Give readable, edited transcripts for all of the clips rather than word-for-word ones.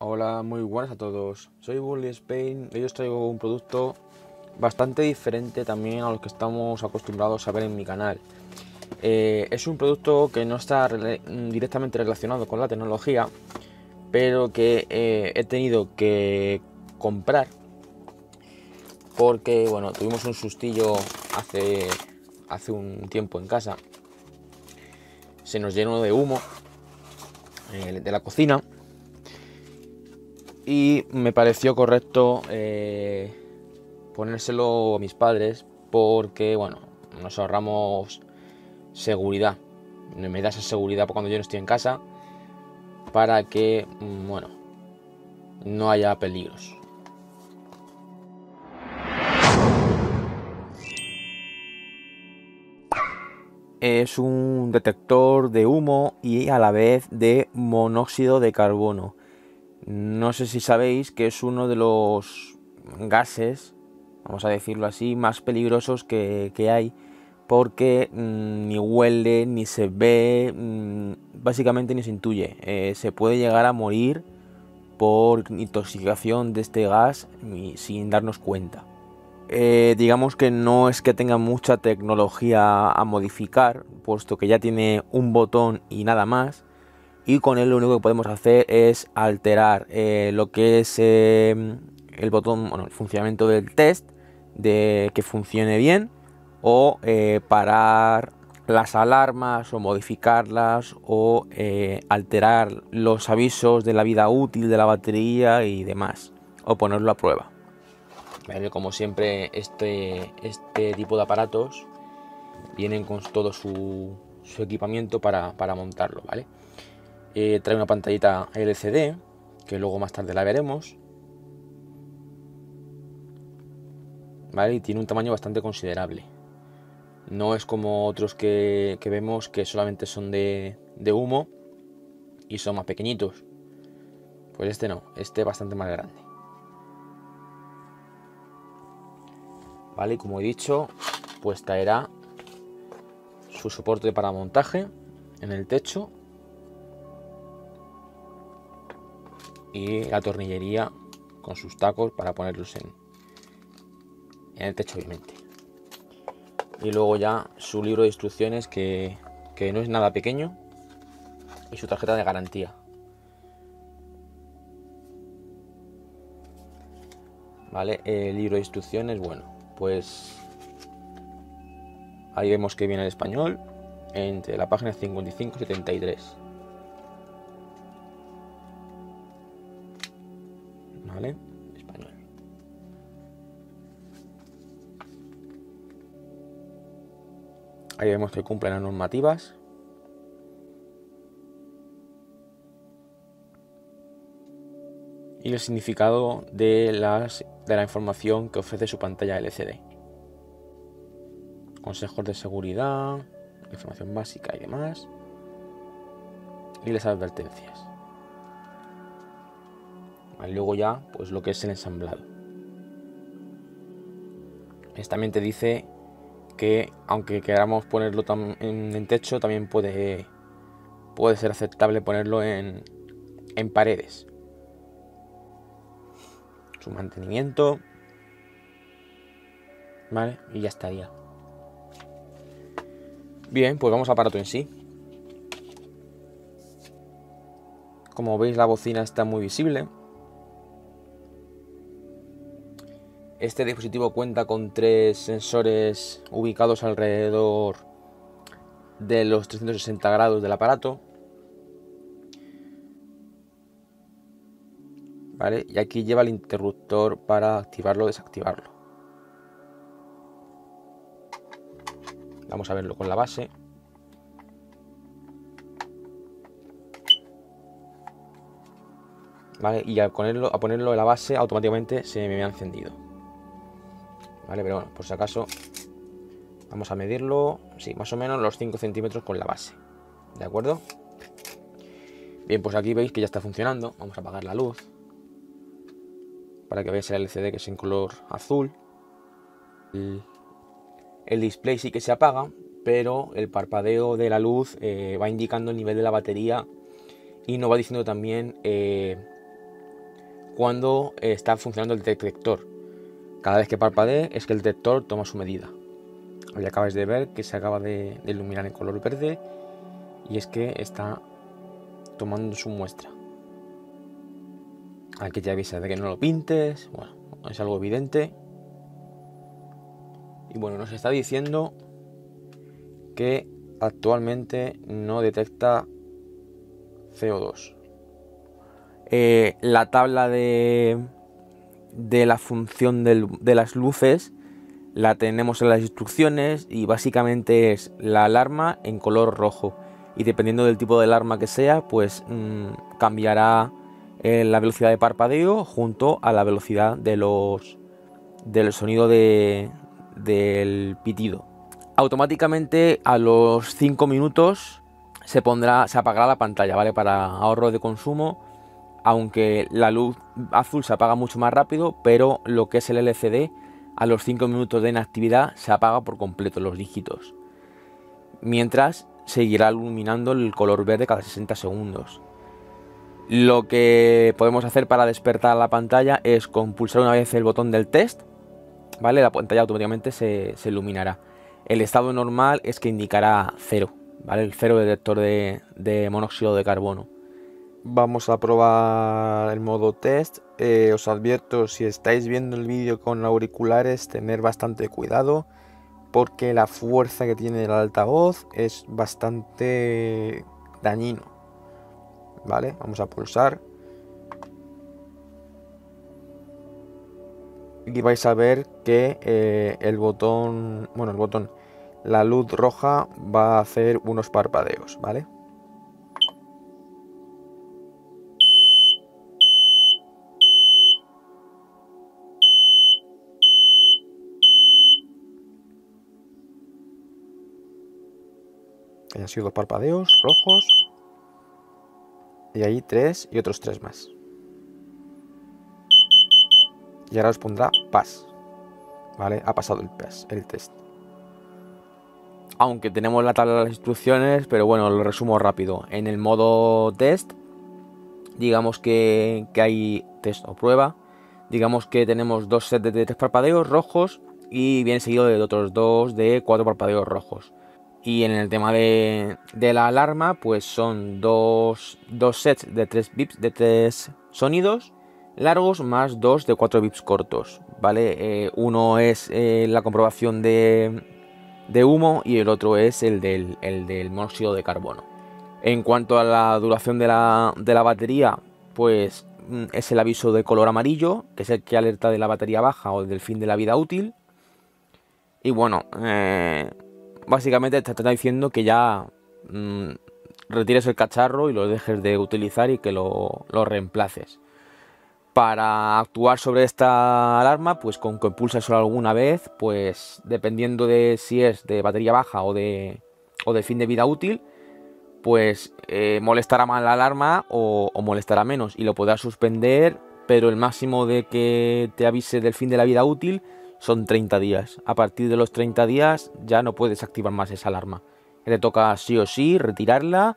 Hola, muy buenas a todos. Soy BurlySpain. Hoy os traigo un producto bastante diferente también a los que estamos acostumbrados a ver en mi canal. Es un producto que no está directamente relacionado con la tecnología, pero que he tenido que comprar porque, bueno, tuvimos un sustillo hace un tiempo en casa. Se nos llenó de humo de la cocina. Y me pareció correcto ponérselo a mis padres porque, bueno, nos ahorramos seguridad. Me da esa seguridad cuando yo no estoy en casa para que, bueno, no haya peligros. Es un detector de humo y a la vez de monóxido de carbono. No sé si sabéis que es uno de los gases, vamos a decirlo así, más peligrosos que hay, porque ni huele, ni se ve, básicamente ni se intuye. Se puede llegar a morir por intoxicación de este gas sin darnos cuenta. Digamos que no es que tenga mucha tecnología a modificar, puesto que ya tiene un botón y nada más. Y con él lo único que podemos hacer es alterar lo que es el botón, bueno, el funcionamiento del test, de que funcione bien, o parar las alarmas o modificarlas, o alterar los avisos de la vida útil de la batería y demás, o ponerlo a prueba. Como siempre, este tipo de aparatos vienen con todo su equipamiento para montarlo, ¿vale? Trae una pantallita LCD, que luego más tarde la veremos, ¿vale? Y tiene un tamaño bastante considerable. No es como otros que vemos, que solamente son de humo y son más pequeñitos. Pues este no, este es bastante más grande, ¿vale? Y como he dicho, pues traerá su soporte para montaje en el techo y la tornillería con sus tacos para ponerlos en el techo, obviamente. Y luego ya su libro de instrucciones, que no es nada pequeño, y su tarjeta de garantía, ¿vale? El libro de instrucciones, bueno, pues ahí vemos que viene el español entre la página 55 y 73. ¿Vale? Español. Ahí vemos que cumplen las normativas. Y el significado de la información que ofrece su pantalla LCD. Consejos de seguridad, información básica y demás. Y las advertencias. Y luego ya, pues lo que es el ensamblado. También te dice que, aunque queramos ponerlo en techo, también puede ser aceptable ponerlo en paredes. Su mantenimiento. Vale, y ya estaría. Bien, pues vamos al aparato en sí. Como veis, la bocina está muy visible. Este dispositivo cuenta con 3 sensores ubicados alrededor de los 360 grados del aparato, ¿vale? Y aquí lleva el interruptor para activarlo o desactivarlo. Vamos a verlo con la base. ¿Vale? Y al ponerlo en la base, automáticamente se me ha encendido. Vale, pero bueno, por si acaso vamos a medirlo, sí, más o menos los 5 centímetros con la base, ¿de acuerdo? Bien, pues aquí veis que ya está funcionando. Vamos a apagar la luz para que veáis el LCD, que es en color azul. El display sí que se apaga, pero el parpadeo de la luz va indicando el nivel de la batería y nos va diciendo también cuando está funcionando el detector. Cada vez que parpadee es que el detector toma su medida. Hoy acabáis de ver que se acaba de iluminar en color verde y es que está tomando su muestra. Aquí te avisa de que no lo pintes, bueno, es algo evidente. Y bueno, nos está diciendo que actualmente no detecta CO2. La tabla de la función de las luces la tenemos en las instrucciones y básicamente es la alarma en color rojo. Y dependiendo del tipo de alarma que sea, pues cambiará la velocidad de parpadeo junto a la velocidad del sonido del pitido. Automáticamente a los 5 minutos se apagará la pantalla, ¿vale? Para ahorro de consumo, aunque la luz azul se apaga mucho más rápido, pero lo que es el LCD a los 5 minutos de inactividad se apaga por completo los dígitos, mientras seguirá iluminando el color verde cada 60 segundos. Lo que podemos hacer para despertar la pantalla es con pulsar una vez el botón del test, ¿vale? La pantalla automáticamente se iluminará. El estado normal es que indicará 0, ¿vale? El 0 detector de monóxido de carbono. Vamos a probar el modo test. Os advierto, si estáis viendo el vídeo con auriculares, tener bastante cuidado, porque la fuerza que tiene el altavoz es bastante dañino, ¿vale? Vamos a pulsar y vais a ver que la luz roja va a hacer unos parpadeos, ¿vale? Han sido 2 parpadeos rojos y ahí 3 y otros 3 más. Y ahora os pondrá pass, ¿vale? Ha pasado el test. Aunque tenemos la tabla de las instrucciones, pero bueno, lo resumo rápido. En el modo test, digamos que hay test o prueba. Digamos que tenemos 2 sets de 3 parpadeos rojos y viene seguido de otros 2 de 4 parpadeos rojos. Y en el tema de la alarma, pues son dos sets de 3 bips, de 3 sonidos largos, más 2 de 4 bips cortos, ¿vale? Uno es la comprobación de humo y el otro es el del monóxido de carbono. En cuanto a la duración de la batería, pues es el aviso de color amarillo, que es el que alerta de la batería baja o del fin de la vida útil. Y bueno, básicamente te está diciendo que ya retires el cacharro y lo dejes de utilizar y que lo reemplaces. Para actuar sobre esta alarma, pues con que pulses solo alguna vez, pues dependiendo de si es de batería baja o de fin de vida útil, pues molestará más la alarma o molestará menos y lo podrás suspender, pero el máximo de que te avise del fin de la vida útil son 30 días. A partir de los 30 días ya no puedes activar más esa alarma. Te toca sí o sí retirarla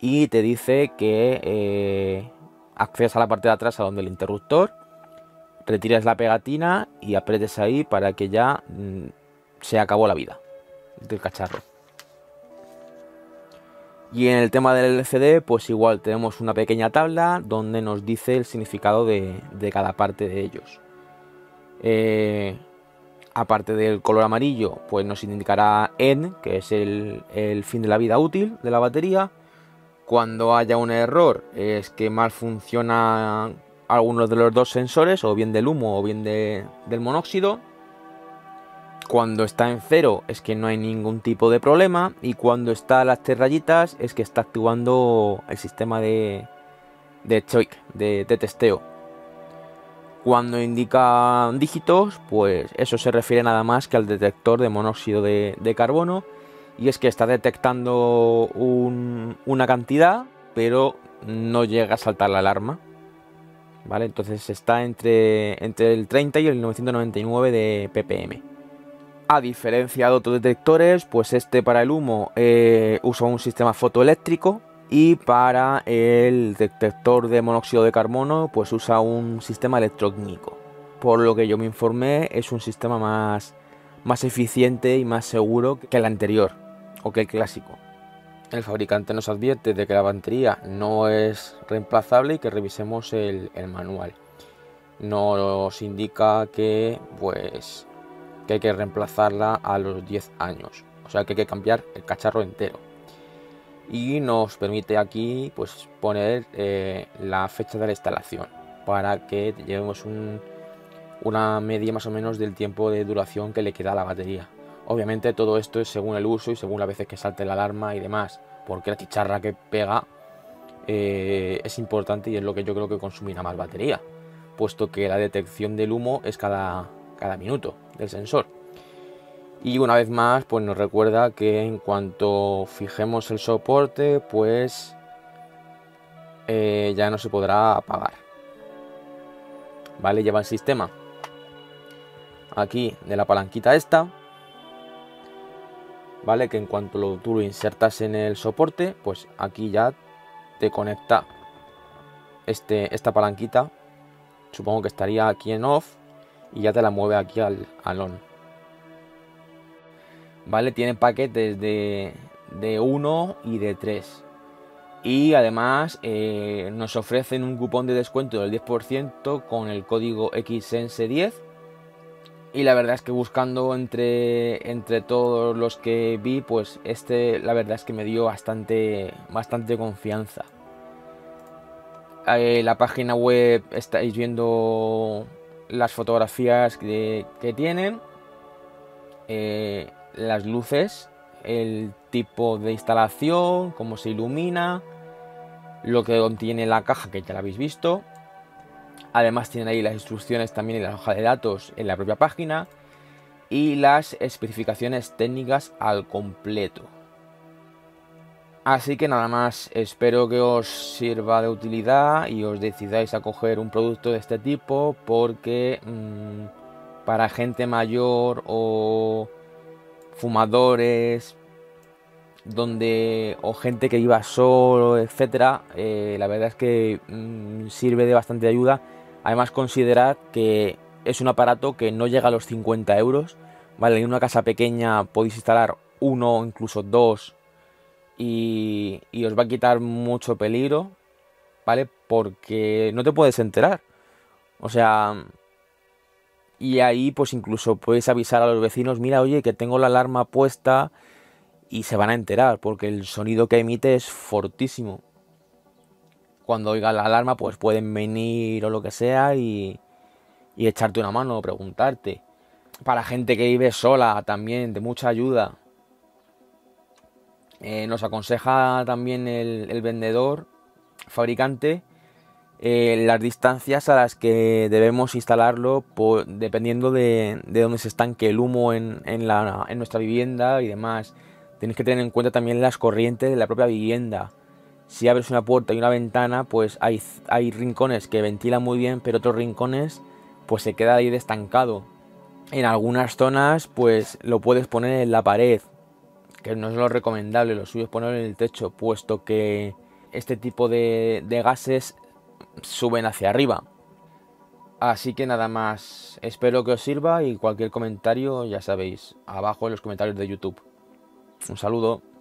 y te dice que accedes a la parte de atrás a donde el interruptor, retiras la pegatina y aprietes ahí para que ya se acabó la vida del cacharro. Y en el tema del LCD, pues igual tenemos una pequeña tabla donde nos dice el significado de cada parte de ellos. Aparte del color amarillo, pues nos indicará que es el fin de la vida útil de la batería. Cuando haya un error es que mal funcionan algunos de los dos sensores, o bien del humo o bien del monóxido. Cuando está en cero es que no hay ningún tipo de problema, y cuando está a las 3 rayitas es que está actuando el sistema de check, de testeo. Cuando indica dígitos, pues eso se refiere nada más que al detector de monóxido de carbono, y es que está detectando una cantidad, pero no llega a saltar la alarma, ¿vale? Entonces está entre el 30 y el 999 de ppm. A diferencia de otros detectores, pues este para el humo usa un sistema fotoeléctrico, y para el detector de monóxido de carbono pues usa un sistema electrónico. Por lo que yo me informé, es un sistema más eficiente y más seguro que el anterior o que el clásico. El fabricante nos advierte de que la batería no es reemplazable y que revisemos el manual. Nos indica que, pues, que hay que reemplazarla a los 10 años, o sea que hay que cambiar el cacharro entero. Y nos permite aquí pues poner la fecha de la instalación para que llevemos una media más o menos del tiempo de duración que le queda a la batería. Obviamente todo esto es según el uso y según las veces que salte la alarma y demás, porque la chicharra que pega es importante y es lo que yo creo que consumirá más batería, puesto que la detección del humo es cada minuto del sensor. Y una vez más pues nos recuerda que en cuanto fijemos el soporte pues ya no se podrá apagar. Vale, lleva el sistema aquí de la palanquita esta, vale, que en cuanto tú lo insertas en el soporte, pues aquí ya te conecta esta palanquita, supongo que estaría aquí en off, y ya te la mueve aquí al on. Vale, tiene paquetes de 1 y de 3. Y además nos ofrecen un cupón de descuento del 10% con el código XSENSE10. Y la verdad es que buscando entre todos los que vi, pues la verdad es que me dio bastante confianza. La página web estáis viendo las fotografías que tienen, las luces, el tipo de instalación, cómo se ilumina, lo que contiene la caja, que ya la habéis visto. Además tienen ahí las instrucciones también en la hoja de datos en la propia página y las especificaciones técnicas al completo. Así que nada más, espero que os sirva de utilidad y os decidáis a coger un producto de este tipo, porque para gente mayor o fumadores o gente que viva solo, etcétera, la verdad es que sirve de bastante ayuda. Además, considerad que es un aparato que no llega a los 50 euros. Vale, en una casa pequeña podéis instalar uno, incluso dos, y os va a quitar mucho peligro, ¿vale? Porque no te puedes enterar. O sea, y ahí pues incluso podéis avisar a los vecinos, mira, oye, que tengo la alarma puesta, y se van a enterar porque el sonido que emite es fortísimo. Cuando oigan la alarma pues pueden venir o lo que sea y echarte una mano o preguntarte. Para gente que vive sola también, de mucha ayuda. Nos aconseja también el vendedor, fabricante, las distancias a las que debemos instalarlo dependiendo de dónde se estanque el humo en nuestra vivienda y demás. Tenéis que tener en cuenta también las corrientes de la propia vivienda. Si abres una puerta y una ventana, pues hay rincones que ventilan muy bien, pero otros rincones pues se queda ahí estancado. En algunas zonas pues lo puedes poner en la pared, que no es lo recomendable, lo suyo es ponerlo en el techo, puesto que este tipo de gases suben hacia arriba. Así que nada más, espero que os sirva y cualquier comentario, ya sabéis, abajo en los comentarios de YouTube. Un saludo.